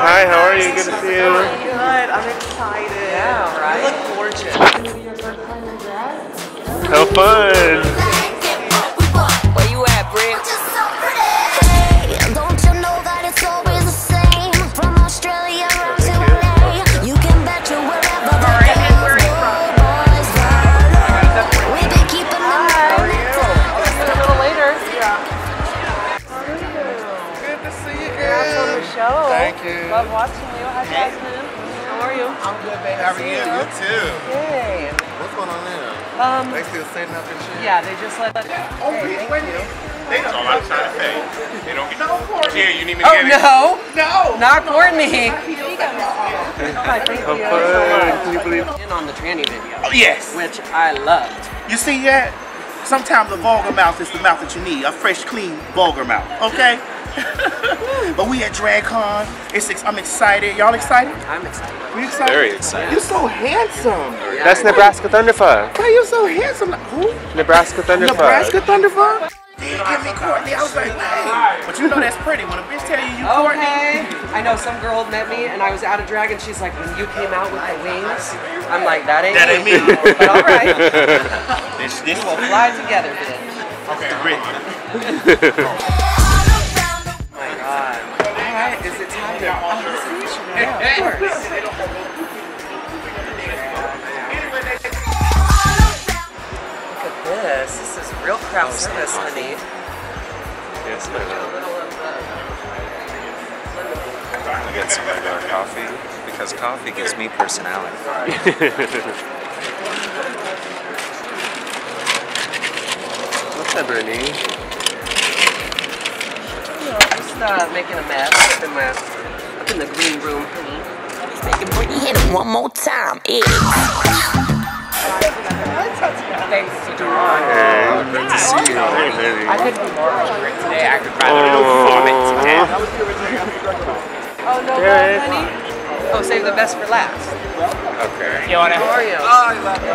Hi, how are you? Good to see you. Good. I'm excited. Yeah, right? You look gorgeous. How fun. Where you at, Brit? I'm just so pretty. Don't you know that it's always the same? From Australia around to LA. You can bet you wherever that goes. We've been keeping them. Hi, how are you? I'll see you a little later. Yeah. How are you? Good to see you, girl. That's on the show. Thank you. Love watching you. Hi, Jasmine. How are you? I'm good, baby. How are you? Good, too. Yay. What's going on there? They still setting up and shit. Yeah, they just let us. Oh, hey, thank you. They don't. I'm trying to say. They don't get no Courtney. Yeah, you need me to get it. Oh, no. No. Not Courtney. Can you believe it? On the tranny video. Oh, yes. Which I loved. You see that? Sometimes the vulgar mouth is the mouth that you need. A fresh, clean, vulgar mouth. Okay? But we at Drag Con. I'm excited. Y'all excited? I'm excited. We excited? Very excited. You're so handsome. Yeah, that's Nebraska Thunderfuck. Why you so handsome? Who? Nebraska Thunderfuck. Nebraska Thunderfuck? They give me Courtney. I was like, hey. But you know that's pretty. When a bitch tell you Courtney. Okay. I know some girl met me and I was out of drag and she's like, when you came out with the wings, I'm like, that ain't me. But all right. This will fly together, bitch. Okay, Britney. Real crowd service, honey. Yes, I know. I get some regular coffee because coffee gives me personality. What's up, Brittany? No, just making a mess up in the green room, honey. Just making Brittany hit it one more time. Thanks to Duran. Great to see you. Hey, baby. I could be more hungry today. I could rather do vomit today. That was the original. Oh, no, honey. Oh, save the best for last. Okay. You want it? Oreos. Oh, I love it.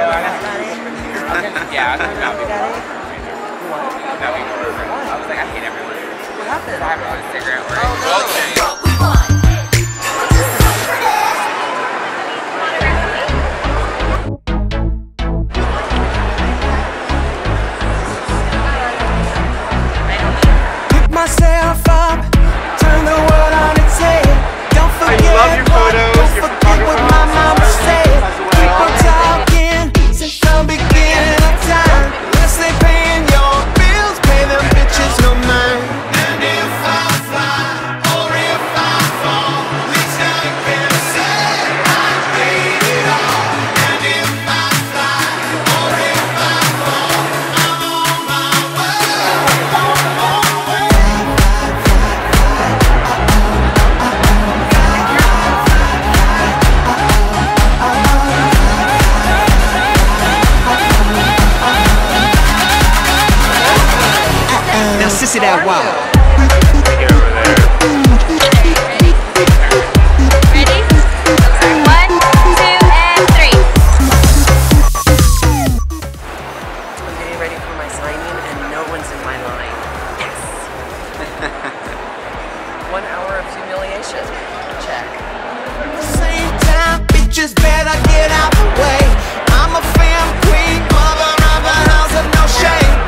Yeah, I could not be more. That would be more. I was like, I hate everyone. What happened? I haven't had a cigarette or anything. Oh, no. Sissy that wild. Get over there. Ready? Okay. 1, 2, and 3. I'm getting ready for my signing and no one's in my line. Yes. 1 hour of humiliation. Check. Same time, bitches better get out the way. I'm a fam queen, mother of a house of no shame.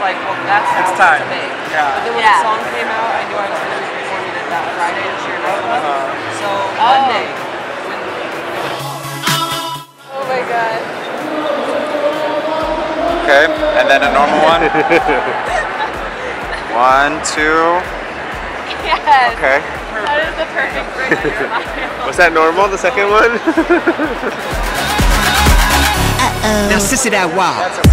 Like, well, that's how it's made. Yeah. But then when the song came out, I knew I was going to be performing it that Friday and cheering up. So Monday, when... Oh my god. Okay, and then a normal one. 1, 2. Yes. Okay. That is the perfect break on your mind. Was that normal, the second one? Now sissy that wow. That's a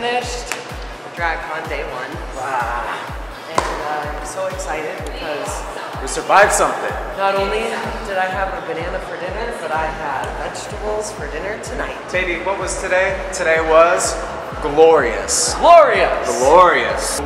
finished DragCon day one. Wow. And I'm so excited because we survived something. Not only did I have a banana for dinner, but I had vegetables for dinner tonight. Baby, what was today? Today was glorious. Glorious! Glorious.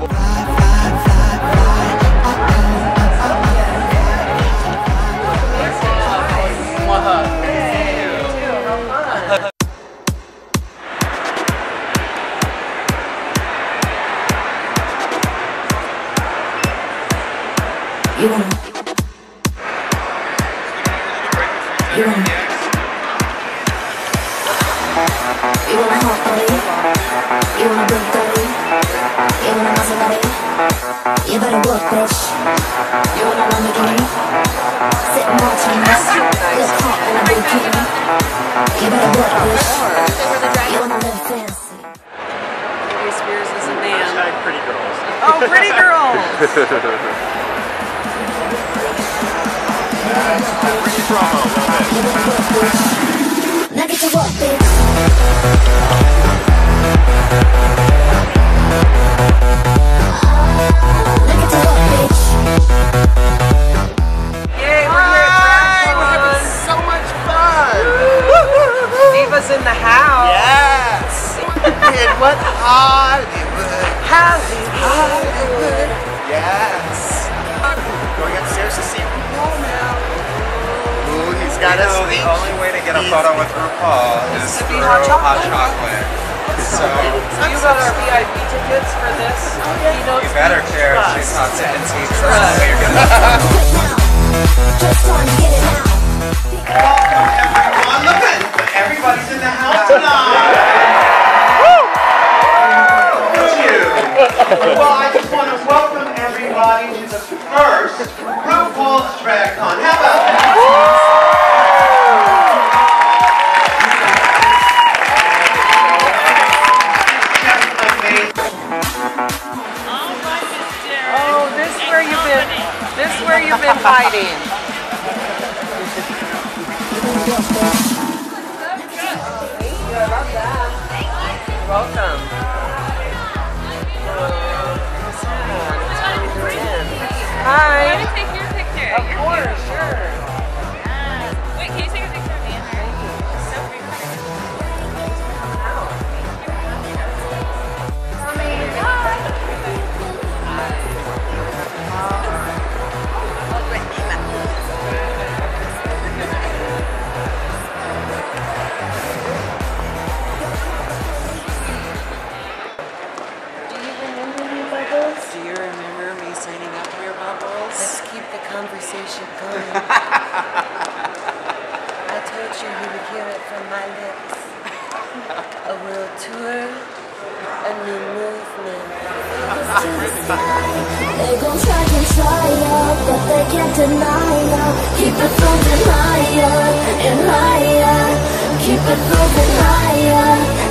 Britney Spears is a man. Hashtag pretty girls. Oh, pretty girls! Now get your work, bitch. Yay, we're here at DragCon. We're having so much fun. Diva's in the house. Yes. And what Hollywood! Hollywood! Yes! Going upstairs to see RuPaul now. Ooh, he's got a sneak. The only way to get a photo with RuPaul is through hot chocolate. So, you got our VIP tickets for this? You better care if she's not sitting in seats. That's the way you're gonna Welcome everyone! Look at everybody's in the house tonight! Well, I just want to welcome everybody to the first RuPaul's Drag Con. How about that? Oh, this is where you've been hiding. Yeah, I love that. Welcome. Hi. I want to take your picture. Of course, sure. Yes. Wait, can you take a picture of me and her? So pretty. Conversation going. I told you you would hear it from my lips. A world tour, a new movement. They gon' try up, but they can't deny up. Keep it moving higher and higher. Keep it moving higher.